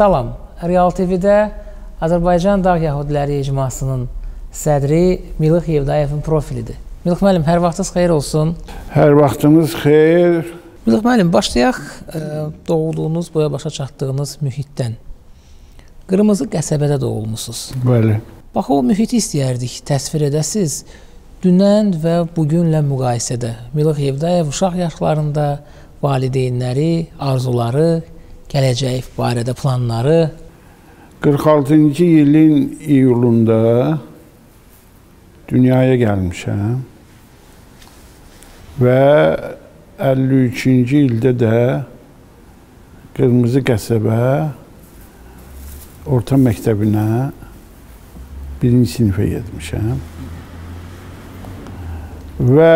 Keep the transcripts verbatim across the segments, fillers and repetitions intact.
Salam, Real T V-də Azərbaycan Dağ Yəhudiləri İcmasının sədri Milik Yevdayevin profilidir. Milik müəllim, hər vaxtınız xeyir olsun. Hər vaxtınız xeyir. Milik müəllim, başlayaq doğulduğunuz, boya başa çatdığınız mühitdən. Qırmızı qəsəbədə doğulmusunuz. Bəli. Bax, o mühiti istəyərdik, təsvir edəsiz. Dünən və bugünlə müqayisədə Milik Yevdayev uşaq yaşlarında valideynləri, arzuları, gələcək barədə planları. qırx altıncı ilin iyulunda dünyaya gəlmişəm və əlli üçüncü ildə də Qırmızı Qəsəbə Orta Məktəbinə birinci sinifə getmişəm. Və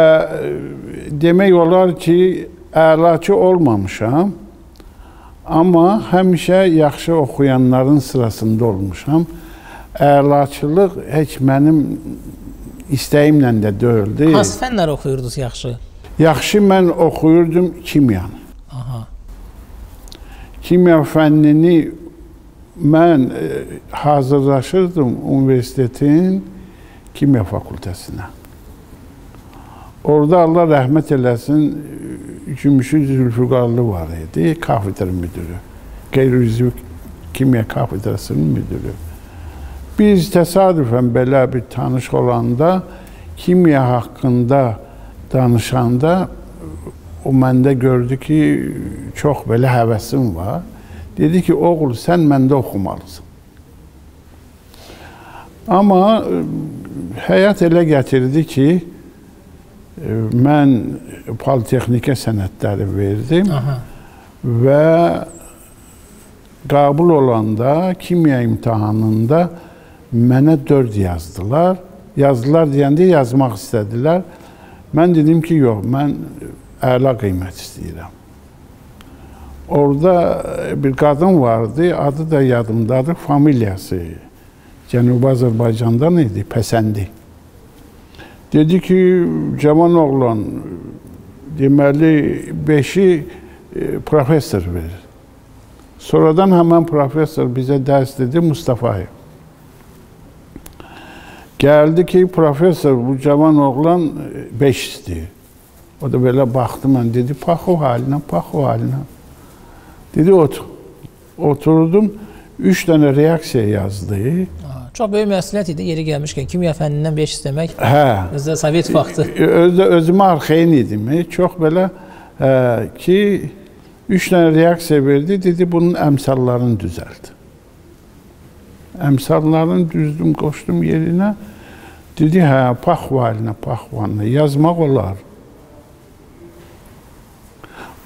demək olar ki, əlaçı olmamışam. Amma həmişə yaxşı oxuyanların sırasında olmuşam. Əlaçılıq heç mənim istəyimlə də deyildi. Hansı fənlər oxuyurdunuz yaxşı? Yaxşı mən oxuyurdum kimyanı. Aha. Kimya fənnini mən hazırlaşırdım universitetin kimya fakültəsinə. Orada Allah rəhmət eləsin, Gümüşü Zülfüqallı var idi, kafedra müdürü, qeyri-üzv kimya kafedrasının müdürü. Biz təsadüfən belə bir tanış olanda, kimya haqqında danışanda o məndə gördü ki, çox belə həvəsim var. Dedi ki, oğul, sən məndə oxumalısın. Amma həyat elə gətirdi ki, mən politexnika sənətləri verdim. Aha. Və qabul olanda kimya imtahanında mənə dörd yazdılar. Yazdılar deyəndə yazmaq istədilər. Mən dedim ki, yox, mən əla qiymət istəyirəm. Orada bir qadın vardı, adı da yadımdadır, familiyası Cənubi Azərbaycandan idi, Pəsəndi. Dedi ki, cavan oğlan, deməli, beşi professor verir. Sonradan həmən professor bizə dərs dedi, Mustafa. Gəldi ki, professor, bu cavan oğlan beş istəyir. O da belə baxdı mən, dedi, pax o halinə, pax o halinə. Dedi, otur. Oturdum, üç dənə reaksiya yazdı. Çox böyük məsuliyyət idi, yeri gəlmişkən, kimya fənnindən beş istəmək, özdə sovet vaxtı. Özümə arxeyn idim, çox belə ki, üç dənə reaksiya verdi, dedi, bunun əmsallarını düzəldi. Əmsallarını düzdüm, qoşdum yerinə, dedi, hə, paxvanına, paxvanına, yazmaq olar.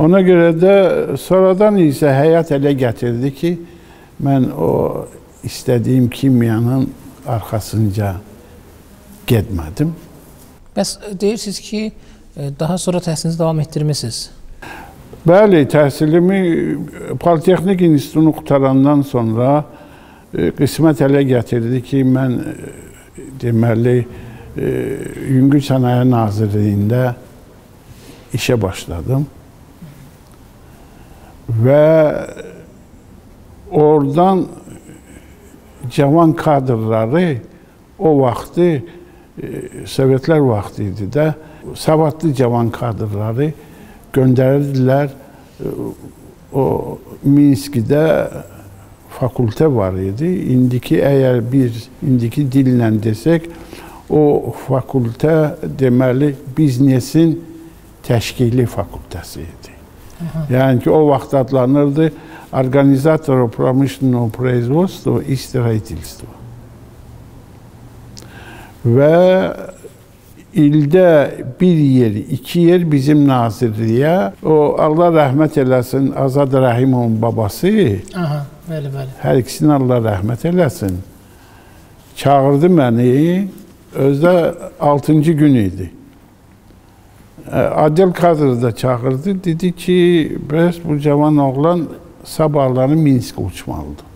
Ona görə də sonradan isə həyat elə gətirdi ki, mən o İstədiyim kimyanın arxasınca getmədim. Bəs deyirsiniz ki, daha sonra təhsilinizi davam etdirmişsiniz? Bəli, təhsilimi Politexnik İnstitutunu qutarandan sonra qismət elə gətirdi ki, mən deməli, Yüngül Sənaye Nazirliyində işə başladım və oradan cavan kadrları o vaxtı, Sovetlər vaxtı idi də, savadlı cavan kadrları göndərirdilər. O Minskdə fakültə var idi. İndiki, əgər bir indiki dillə desək, o fakültə deməli biznesin təşkili fakültəsi idi. Yəni ki, o vaxt adlanırdı Организатору промышленного производства и строительства. Və ildə bir yer, iki yer bizim nazirliyə, o Allah rəhmət eləsin, Azad Rəhimovun babası, hər ikisini Allah rəhmət eləsin, çağırdı məni, özdə altıncı gün idi. Adil kadrı da çağırdı, dedi ki, bəs bu cavan oğlan sabahları Minsk'e uçmalıdır.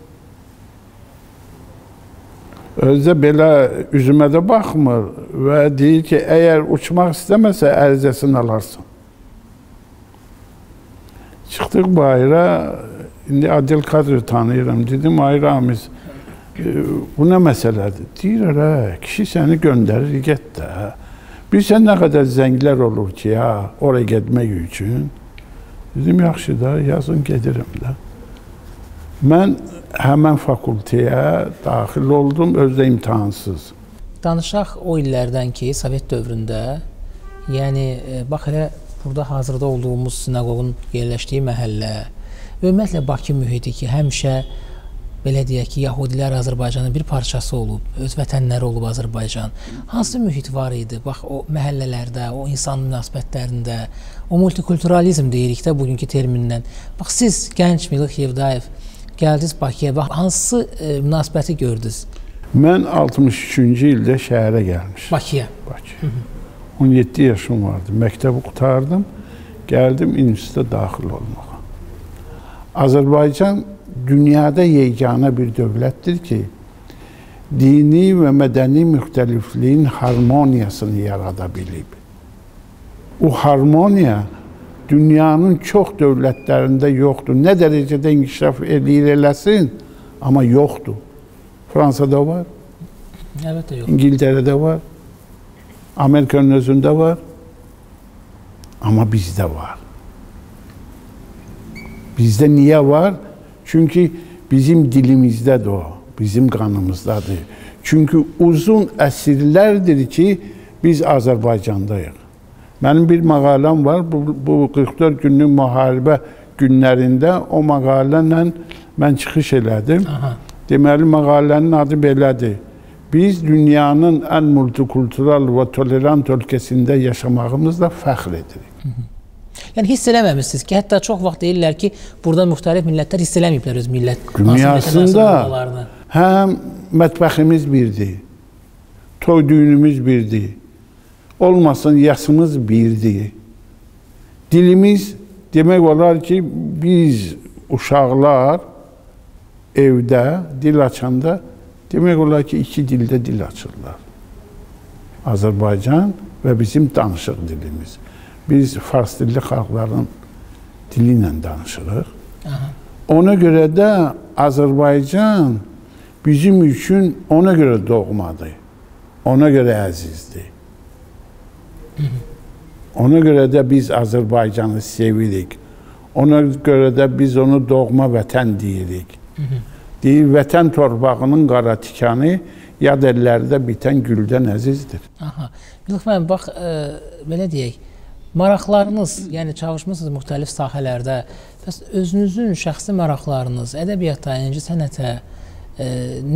Özdə belə üzümə də baxmır və deyir ki, əgər uçmaq istəməsə, ərizəsini alarsın. Çıxdıq bayıra, İndi Adil Kadri tanıyıram. Dedim, ay Ramiz, e, bu nə məsələdir? Deyirər, hə, kişi səni göndərir, get də. Bilsən nə qədər zənglər olur ki, ya, oraya getmək üçün. Dedim, yaxşı da, yazın gedirim də. Mən həmən fakültəyə daxil oldum, özdə imtahansız. Danışaq o illərdən ki, Sovet dövründə, yəni, bax elə burada hazırda olduğumuz sinagog'un yerləşdiyi məhəllə, ümumiyyətlə Bakı mühiti ki, həmişə, belə deyək ki, Yahudilər Azərbaycanın bir parçası olub, öz vətənləri olub Azərbaycan. Hansı mühit var idi? Bax, o məhəllələrdə, o insan münasibətlərində, o multikulturalizm deyirik də bugünkü termindən. Bax, siz gənc Milik Yevdayev, gəldiniz Bakıya və hansı e, münasibəti gördünüz? Mən altmış üçüncü ildə şəhərə gəlmişim. Bakıya? Bakıya. Hı -hı. on yeddi yaşım vardı. Məktəbi qutardım, gəldim institutə daxil olmağa. Azərbaycan dünyada yeganə bir dövlətdir ki, dini və mədəni müxtəlifliyin harmoniyasını yarada bilib. O harmoniya dünyanın çox dövlətlərində yoxdur. Nə dərəcədə inkişaf edir eləsin, amma yoxdur. Fransada var, evet, yox. İngiltərədə var, Amerikanın özündə var, amma bizdə var. Bizdə niyə var? Çünki bizim dilimizdədir o, bizim qanımızdadır. Çünki uzun əsrlərdir ki, biz Azərbaycandayıq. Mənim bir məqaləm var, bu, bu qırx dörd günlük müharibə günlərində o məqalələ mən çıxış elədim. Aha. Deməli, məqalənin adı belədir. Biz dünyanın ən multikultural və tolerant ölkəsində yaşamağımızla fəxr edirik. Hı -hı. Yəni, hiss eləməmişsiniz ki, hətta çox vaxt deyirlər ki, burada müxtəlif millətlər hiss eləməyiblər öz millət. Dünyasında həm mətbəximiz birdir, toy düğünümüz birdir. Olmasın, yasımız birdir. Dilimiz demək olar ki, biz uşaqlar evdə dil açanda demək olar ki, iki dildə dil açırlar. Azərbaycan və bizim danışıq dilimiz. Biz fars dilli xalqların dili ilə danışırıq. Aha. Ona görə də Azərbaycan bizim üçün ona görə doğmadır, ona görə əzizdir. Ona görə də biz Azərbaycanı sevirik. Ona görə də biz onu doğma vətən deyirik. Deyir, vətən torbağının qara tikanı yad əllərdə bitən güldən əzizdir. Aha. Milik müəllim, bax, e, belə deyək, maraqlarınız, yəni çalışmışsınız müxtəlif sahələrdə. Bəs özünüzün şəxsi maraqlarınız ədəbiyyata, incə sənətə e,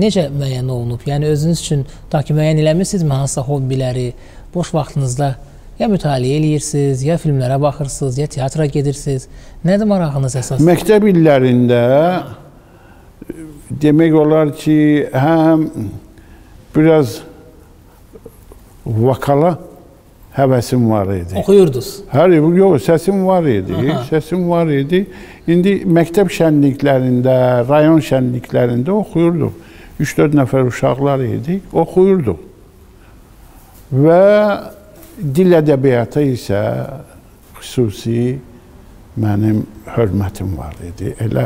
necə müəyyən olunub? Yəni özünüz üçün da ki, müəyyən eləmirsizmi hansısa hobbiləri, boş vaxtınızda? Ya mütaliə eləyirsiniz, ya filmlərə baxırsınız, ya teatra gedirsiniz. Nədir marağınız əsas? Məktəb illərində demək olar ki, həm biraz vokala həvəsim var idi. Oxuyurdunuz? Hər yox, yox, səsim var idi. Aha. Səsim var idi. İndi məktəb şənliklərində, rayon şənliklərində oxuyurduq. üç dörd nəfər uşaqlar idi, oxuyurduq. Və dil ədəbiyyata isə xüsusi mənim hörmətim var idi. Elə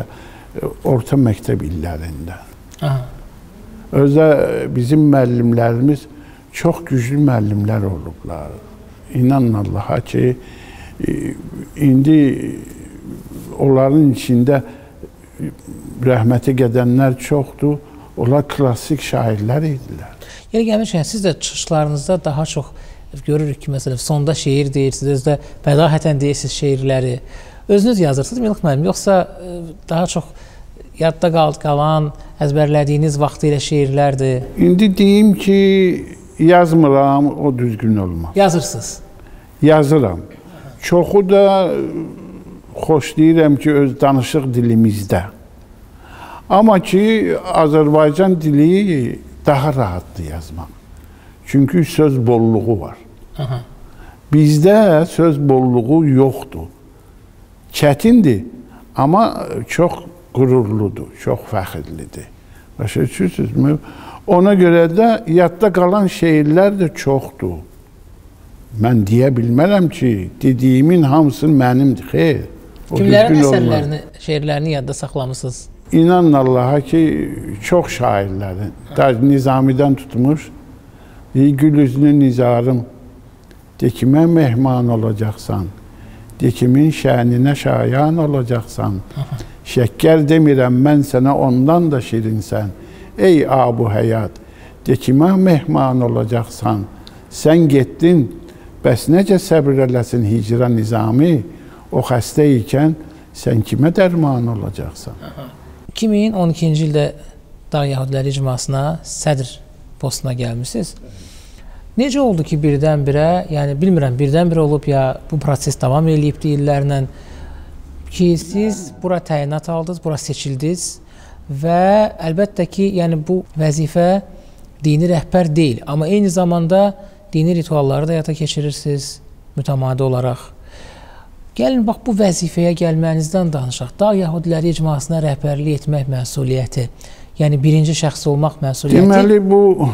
orta məktəb illərində. Aha. Özə bizim müəllimlərimiz çox güclü müəllimlər olublar. İnanın Allaha ki, indi onların içində rəhmətə gedənlər çoxdur. Onlar klassik şairlər idilər. Yeri gəlmişkən, siz də çıxışlarınızda daha çox görürük ki, məsələn, sonda şeir deyirsiniz, özdə bədahətən deyirsiniz şeirləri. Özünüz yazırsınız, Milik müəllim, yoxsa daha çox yadda qalan, əzbərlədiyiniz vaxtı ilə şeirlərdir? İndi deyim ki, yazmıram, o düzgün olmaz. Yazırsınız? Yazıram. Çoxu da xoşlayıram ki, öz danışıq dilimizdə. Amma ki, Azərbaycan dili daha rahatdır yazmaq. Çünki söz bolluğu var. Aha. Bizdə söz bolluğu yoxdur. Çətindir, amma çox qürurludur, çox fəxirlidir. Başa düşürsünüzmü? Ona görə də yadda qalan şeirlər də çoxdur. Mən deyə bilmərəm ki, dediyimin hamısı mənimdir, xeyr. Kimlərin əsərlərini, şeirlərini yadda saxlamışsınız? İnanın Allaha ki, çox şairlərin. Nizamidən tutmuş, gül üzünü nizarım, de ki, mən mehman olacaqsan, de ki, min şəninə şayan olacaqsan, şəkkər demirəm, mən sənə ondan da şirinsən, ey abu həyat, de ki, mən mehman olacaqsan, sən getdin, bəs necə səbr eləsin hicra Nizami, o xəstə ikən sən kimə dərman olacaqsan? iki min on ikinci ildə Dağ Yəhudiləri İcmasına sədr postuna gəlmişsiniz. Necə oldu ki, birdən-birə, yəni bilmirəm, birdən-birə olub ya bu proses davam eləyib deyirlərlə ki, siz bura təyinat aldınız, bura seçildiniz və əlbəttə ki, yəni bu vəzifə dini rəhbər deyil, amma eyni zamanda dini ritualları da həyata keçirirsiniz mütəmadi olaraq. Gəlin, bax, bu vəzifəyə gəlmənizdən danışaq. Dağ Yəhudiləri icmasına rəhbərlik etmək məsuliyyəti, yəni birinci şəxs olmaq məsuliyyəti. Deməli, bu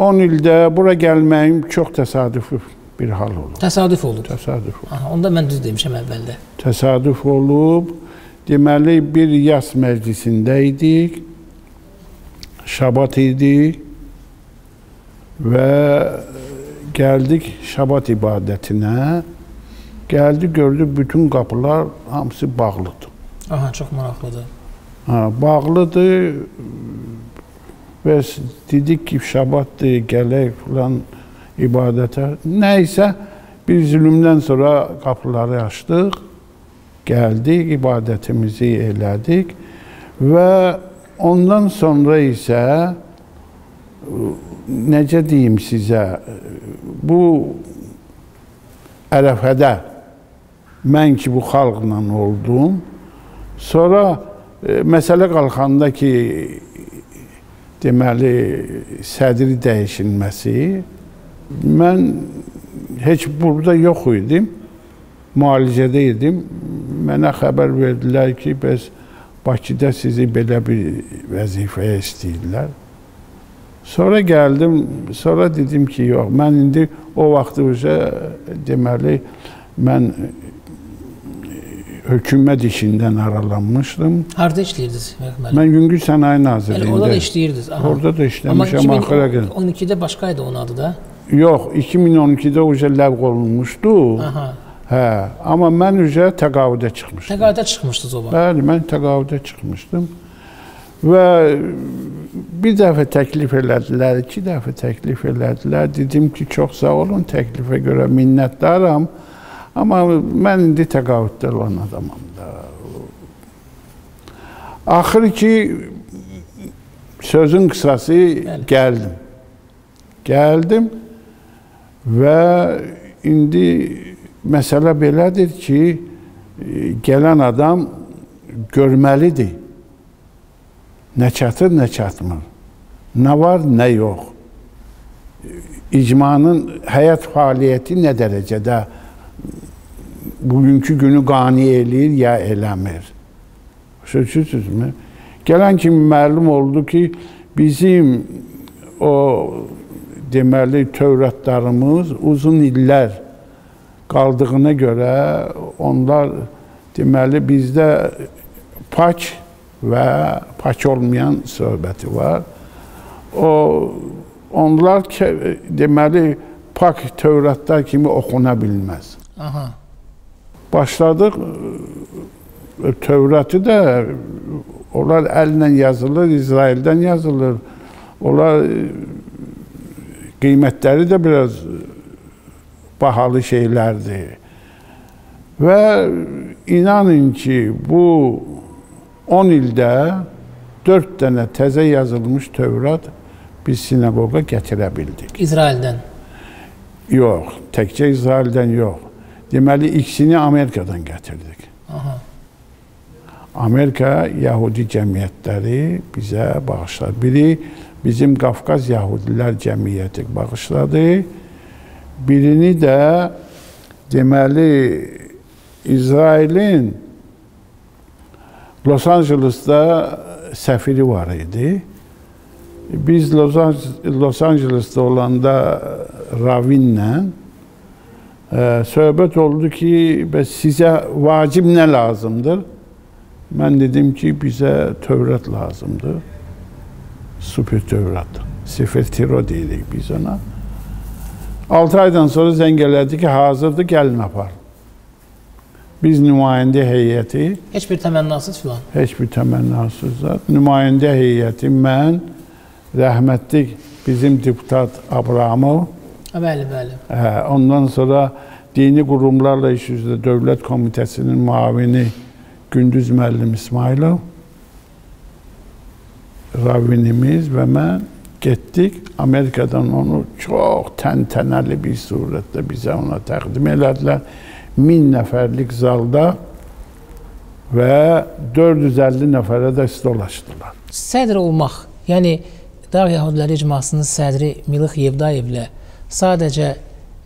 on ildə bura gəlməyim çox təsadüf bir hal olub. Təsadüf olub? Təsadüf olub. Onda mən düz demişəm əvvəldə. Təsadüf olub. Deməli, bir yas məclisində idik, şabat idik və gəldik şabat ibadətinə, gəldi, gördü, bütün qapılar hamısı bağlıdır. Aha, çox maraqlıdır. Bağlıdır və dedik ki, şabatdır, gələk filan ibadətə. Nə isə, bir zülümdən sonra qapıları açdıq, gəldik, ibadətimizi elədik və ondan sonra isə necə deyim sizə, bu Ərəfədə mən ki, bu xalqla oldum, sonra məsələ qalxanda ki, deməli, sədri dəyişilməsi, mən heç burada yox idim, müalicədə idim, mənə xəbər verdilər ki, bəs Bakıda sizi belə bir vəzifəyə istəyirlər. Sonra gəldim, sonra dedim ki, yox, mən indi o vaxtı üzə, deməli, mən hökumət işindən aralanmışdım. Harada işləyirdiniz? Mən Yüngül Sənayi Nazirliyində. Orada da işləyirdiniz? Orada da işləmişəm. Amma iki min on ikidə başqaydı onun adı da? Yox, iki min on ikidə üzə ləğv olunmuşdu. Amma mən üzə təqavüdə çıxmışdım. Təqavüdə çıxmışdınız o vaxt? Bəli, mən təqavüdə çıxmışdım. Və bir dəfə təklif elədilər, iki dəfə təklif elədilər. Dedim ki, çox sağ olun, təklifə görə minnətdaram. Amma mən indi təqavüddə olan adamam da. Axır ki, sözün qısası gəldim. Gəldim və indi məsələ belədir ki, gələn adam görməlidir. Nə çatır, nə çatmır. Nə var, nə yox. İcmanın həyat fəaliyyəti nə dərəcədə bugünkü günü qani eləyir, ya eləmir. Sözsüzmü? Gələn kimi məlum oldu ki, bizim o, deməli, tövratlarımız uzun illər qaldığına görə onlar, deməli, bizdə pak və pak olmayan söhbəti var. Onlar, deməli, pak tövratlar kimi oxuna bilməz. Başladıq, tövratı da, onlar əllə yazılır, İsraildən yazılır. Onlar qiymətləri də biraz bahalı şeylərdir. Və inanın ki, bu on ildə dörd dənə təzə yazılmış tövrat biz sinagoqa gətirə bildik. İsraildən? Yox, təkcə İsraildən yox. Deməli, ikisini Amerikadan gətirdik. Amerika Yahudi cəmiyyətləri bizə bağışladı. Biri bizim Qafqaz Yahudilər cəmiyyəti bağışladı. Birini də, deməli, İsrailin Los Angeles'da səfiri var idi. Biz Los Angeles'da olanda Ravinlə söhbət oldu ki, sizə vacib nə lazımdır? Mən dedim ki, bizə Tövrat lazımdır. Süper Tövrat. Sefer Tiro deyirik biz ona. Altı aydan sonra zəng elədi ki, hazırdır, gəlin apar. Biz nümayəndə heyəti... Heç bir təmənnasız filan? Heç bir təmənnasız zat. Nümayəndə heyəti mən, rəhmətlik bizim deputat Abramov. Bəli, bəli. Hə, ondan sonra dini qurumlarla iş üzrə Dövlət Komitəsinin müavini Gündüz müəllim İsmailov, ravinimiz və mən getdik. Amerikadan onu çox təntənəli bir surətdə bizə ona təqdim elədilər. Min nəfərlik zalda və dörd yüz əlli nəfərə də stol açdılar. Sədr olmaq, yəni Dağ Yəhudiləri İcmasının sədri Milik Yevdayev ilə sadəcə,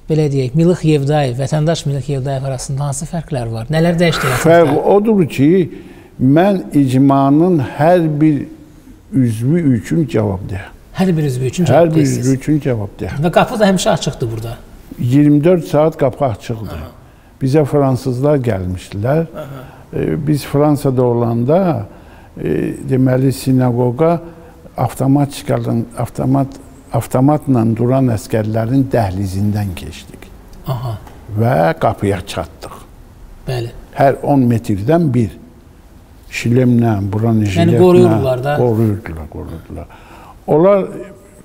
belə deyək, Milik Yevdayev, vətəndaş Milik Yevdayev arasında hansı fərqlər var? Nələr dəyişdirir? Fərq odur ki, mən icmanın hər bir üzvü üçün cavab deyəm. Hər bir üzvü üçün cavab deyəsiniz? Hər bir üzvü üçün cavab deyəm. Və qapı da həmişə açıqdır burada? iyirmi dörd saat qapı açıqdır. Bizə fransızlar gəlmişdilər. Biz Fransada olanda, deməli, sinagoga avtomat çıxardan, avtomat avtomatla duran əskərlərin dəhlizindən keçdik. Aha. Və qapıya çatdıq. Bəli. Hər on metrdən bir. Şilemlə, buranı jiletlə qoruyurdular da. Qoruyurdular, qoruyurdular. Onlar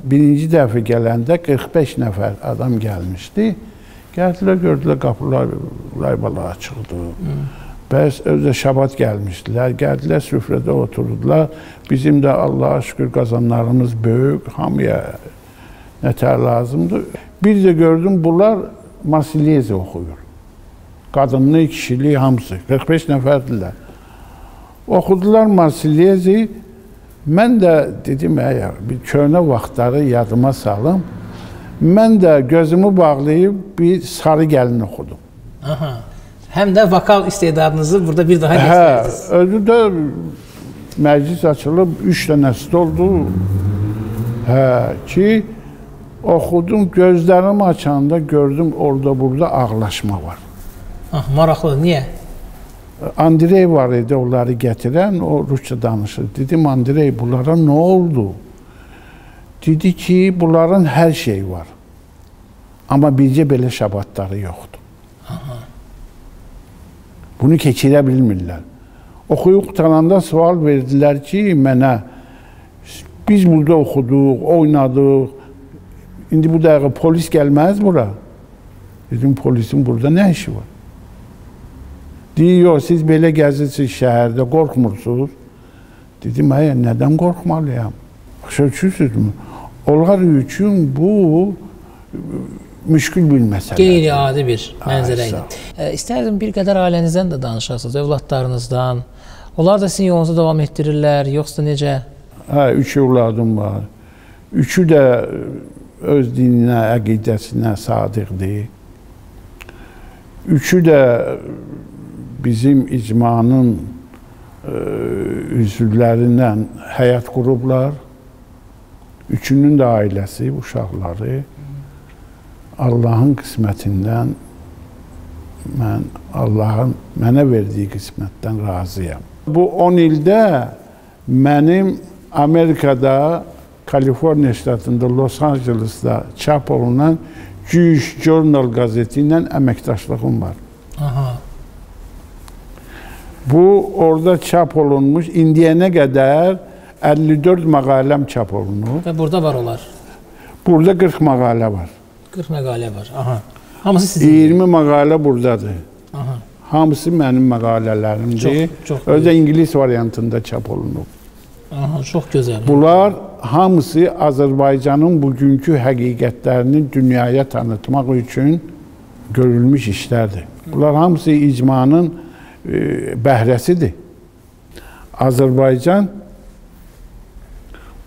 birinci dəfə gələndə qırx beş nəfər adam gəlmişdi. Gəldilər, gördülər, qapılar laybala açıldı. Bəs özə şabat gəlmişdilər, gəldilər, süfrədə oturdular. Bizim də Allaha şükür qazanlarımız böyük, hamıya nətər lazımdır. Bir də gördüm, bunlar Marseliyezi oxuyur. Qadınlı, kişili, hamısı. qırx beş nəfərdirlər. Oxudular Marseliyezi. Mən də dedim, əgər bir köhnə vaxtları yadıma salım. Mən də gözümü bağlayıb bir sarı gəlin oxudum. Aha. Həm də vokal istedadınızı burada bir daha göstərdiniz. Hə, özü də məclis açılıb, üç dənə stoldu. Hə, ki, oxudum, gözlərimi açanda gördüm, orada-burada ağlaşma var. Ah, maraqlı, niyə? Andrey var idi, onları gətirən, o rusca danışır. Dedim, Andrey, bunlara nə oldu? Dedi ki, bunların hər şey var. Amma bircə belə şabatları yoxdur. Bunu keçirə bilmirlər. Oxuyub qutaranda sual verdilər ki, mənə, biz burada oxuduq, oynadıq, indi bu dəqiqə polis gəlməz bura. Dedim, polisin burada nə işi var? Deyir, yox, siz belə gəzirsiniz şəhərdə, qorxmursunuz. Dedim, əyə, nədən qorxmalıyam? Başa düşürsünüzmü? Onlar üçün bu... müşkül bir məsələdir. Qeyri-adi bir mənzərə idi. İstərdim bir qədər ailənizdən də danışarsınız, övladlarınızdan. Onlar da sizin yolunuza davam etdirirlər, yoxsa necə? Hə, üç övladım var. Üçü də öz dininə, əqidəsinə sadiqdir. Üçü də bizim icmanın üzvlərindən həyat qurublar. Üçünün də ailəsi, uşaqları. Allahın qismətindən, mən Allahın mənə verdiyi qismətdən razıyam. Bu on ildə mənim Amerikada, Kaliforniya ştatında, Los Angeles'da çap olunan Jewish Journal qəzeti ilə əməkdaşlığım var. Aha. Bu, orada çap olunmuş, indiyənə qədər əlli dörd məqaləm çap olunur. Və burada var onlar? Burada qırx məqalə var. qırx məqalə var, aha. Hamısı sizin? iyirmi məqalə buradadır. Aha. Hamısı mənim məqalələrimdir. Özə ingilis variantında çap olunub. Aha, çox gözəl. Bunlar hamısı Azərbaycanın bugünkü həqiqətlərini dünyaya tanıtmaq üçün görülmüş işlərdir. Bunlar hamısı icmanın bəhrəsidir. Azərbaycan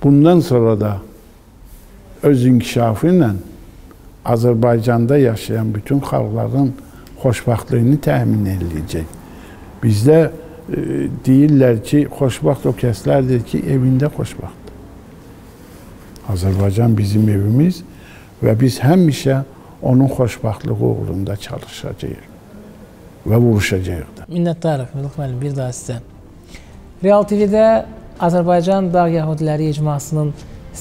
bundan sonra da öz inkişafı ilə Azərbaycanda yaşayan bütün xalqların xoşbaxtlığını təmin ediləcək. Bizdə deyirlər ki, xoşbaxt o kəslərdir ki, evində xoşbaxtdır. Azərbaycan bizim evimiz və biz həmişə onun xoşbaxtlığı uğrunda çalışacağıq və vuruşacağıq da. Minnətdarıq, Milik müəllim, bir daha sizə. Real T V'də Azərbaycan Dağ Yəhudiləri İcmasının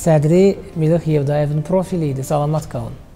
sədri Milik Yevdayevin profili idi. Salamat qalın.